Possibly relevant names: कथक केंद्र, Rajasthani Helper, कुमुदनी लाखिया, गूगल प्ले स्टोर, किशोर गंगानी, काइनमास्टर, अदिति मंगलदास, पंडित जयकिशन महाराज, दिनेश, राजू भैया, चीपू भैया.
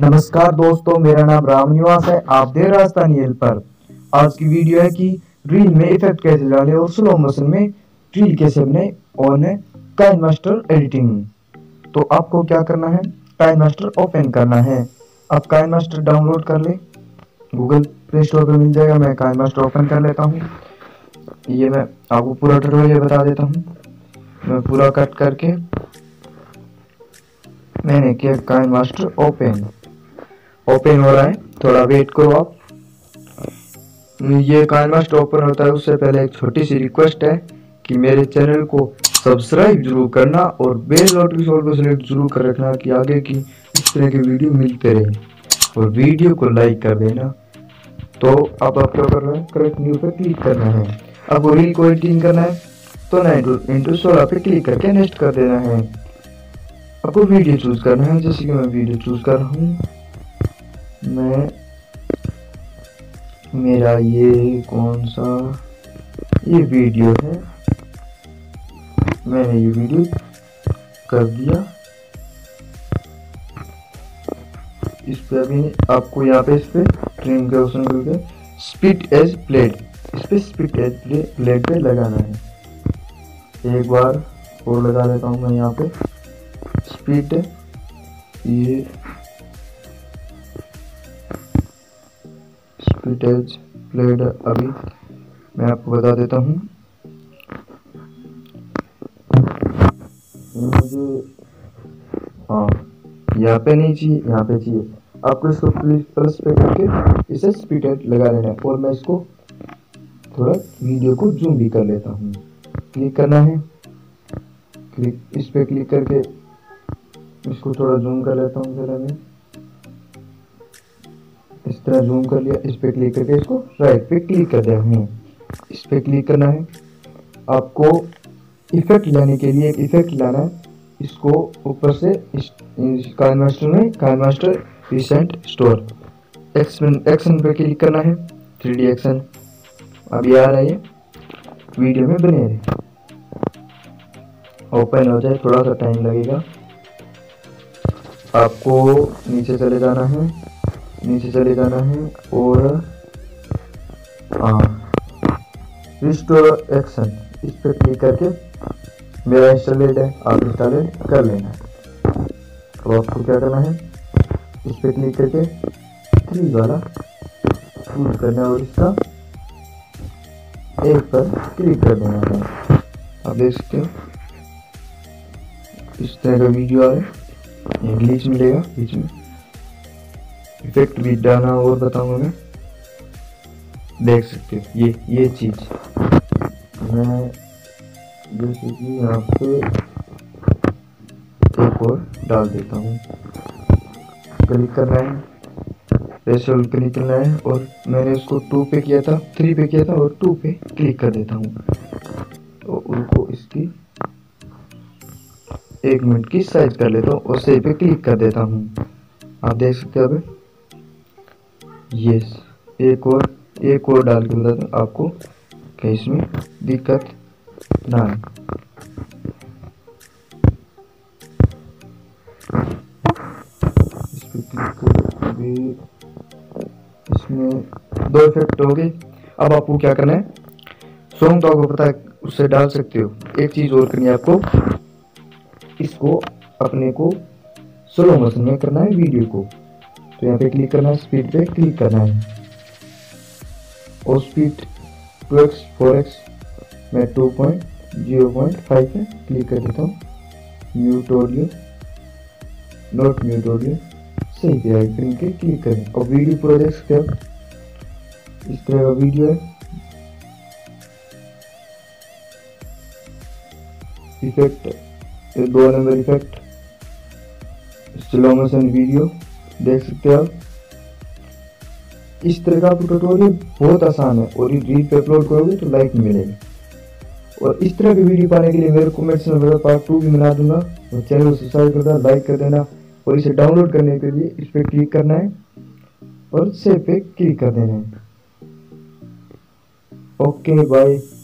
नमस्कार दोस्तों, मेरा नाम राम निवास है। आप देख राजस्थानी हेल्पर। आज की वीडियो है कि रील में इफेक्ट कैसे डालें और स्लो मोशन में रील कैसे बनाएं ऑन काइनमास्टर एडिटिंग। तो आपको क्या करना है, काइनमास्टर ओपन करना है। आप काइनमास्टर डाउनलोड कर ले, गूगल प्ले स्टोर पर मिल जाएगा। मैं काइनमास्टर ओपन कर लेता हूँ। ये मैं आपको पूरा ट्यूटोरियल बता देता हूँ। मैं पूरा कट करके मैंने किया काइनमास्टर ओपन हो रहा है, थोड़ा वेट करो आप। ये काइनमास्टर ओपन होता है, उससे पहले एक छोटी सी रिक्वेस्ट है कि मेरे चैनल को सब्सक्राइब जरूर करना और बेल नोटिफिकेशन को सिलेक्ट जरूर कर रखना कि आगे की इस तरह की वीडियो मिलते रहे, और वीडियो को लाइक कर देना। तो अब आप क्या करना है, करेक्ट न्यू पे क्लिक करना है। अब रील को एडिटिंग करना है तो 9:16 पे क्लिक करके नेक्स्ट कर देना है। आपको वीडियो चूज करना है, जैसे कि मैं वीडियो चूज कर रहा हूँ। मेरा ये कौन सा ये वीडियो है, मैंने ये वीडियो कर दिया। इस पे अभी आपको यहाँ पे इस पे ट्रिम के ऑप्शन मिलते हैं, स्प्लिट एज प्लेड। इस पे स्प्लिट एज प्लेड पे लगाना है। एक बार और लगा देता हूँ मैं यहाँ पे स्प्लिट। ये डिटेल्स प्लेड अभी मैं आपको बता देता हूँ। मुझे हाँ यहाँ पे नहीं चाहिए, यहाँ पे चाहिए। आपको इसको प्लस पे करके इसे स्पीड एड लगा लेना है। और मैं इसको थोड़ा वीडियो को जूम भी कर लेता हूँ। क्लिक करना है, क्लिक इस पे क्लिक करके इसको थोड़ा जूम कर लेता हूँ। ज़रा मैं इस तरह जूम कर लिया। इस पे क्लिक करके इसको राइट पे क्लिक कर दिया हूँ। इस पे क्लिक करना है। आपको इफेक्ट लाने के लिए एक इफेक्ट लाना है। इसको ऊपर से काइनमास्टर में काइनमास्टर रिसेंट स्टोर एक्शन पे क्लिक करना है। 3D एक्शन अभी आ रहा है, वीडियो में बने रहे। ओपन हो जाए, थोड़ा सा टाइम लगेगा। आपको नीचे चले जाना है, नीचे चले जाना है और रिस्टोर एक्शन इस पर क्लिक करके मेरा इंस्टॉलेड है, आप इंस्टॉलेड कर लेना। अब आपको क्या करना है, इस पर क्लिक करके 3 वाला चूज करना है और इसका 1 पर क्लिक कर देना है। आप देख सकते हो इस तरह का वीडियो आ रहा है। इंग्लिश मिलेगा, बीच में इफेक्ट भी डालना और बताऊंगा मैं। देख सकते हो ये चीज मैं जैसे कि यहाँ पे एक और डाल देता हूँ। क्लिक करना है, रेशल क्लिक करना है। और मैंने उसको 2 पे किया था, 3 पे किया था और 2 पे क्लिक कर देता हूँ। और उनको इसकी 1 मिनट की साइज कर लेता हूँ और सेव पे क्लिक कर देता हूँ। आप देख सकते हो। अब यस, एक और डाल के बताता हूँ आपको कि इसमें दिक्कत ना आए। इसमें 2 इफेक्ट हो गए। अब आपको क्या करना है, सॉन्ग तो आपको पता है, उससे डाल सकते हो। एक चीज और करनी है आपको, इसको अपने को स्लो मोशन में करना है वीडियो को। तो यहाँ पे क्लिक करना है, स्पीड पे क्लिक करना है और स्पीड 2x 4x मैं 2.0.5 पे क्लिक कर देता हूँ। Mute audio, not mute audio सही पे आइकन पे क्लिक करें और वीडियो पूरा देख सकते हो। इस तरह का वीडियो है। Effect 2 number effect slow motion video देख सकते हो आप। इस तरह का ट्यूटोरियल बहुत आसान है और रील पे अपलोड करोगे तो लाइक मिलेगी। और इस तरह की वीडियो पाने के लिए मेरे कमेंट्स में पार्ट 2 भी बना दूंगा। और चैनल सब्सक्राइब कर देना, लाइक कर देना। और इसे डाउनलोड करने के लिए इस पर क्लिक करना है और सेव पे क्लिक कर देना है। Okay bye.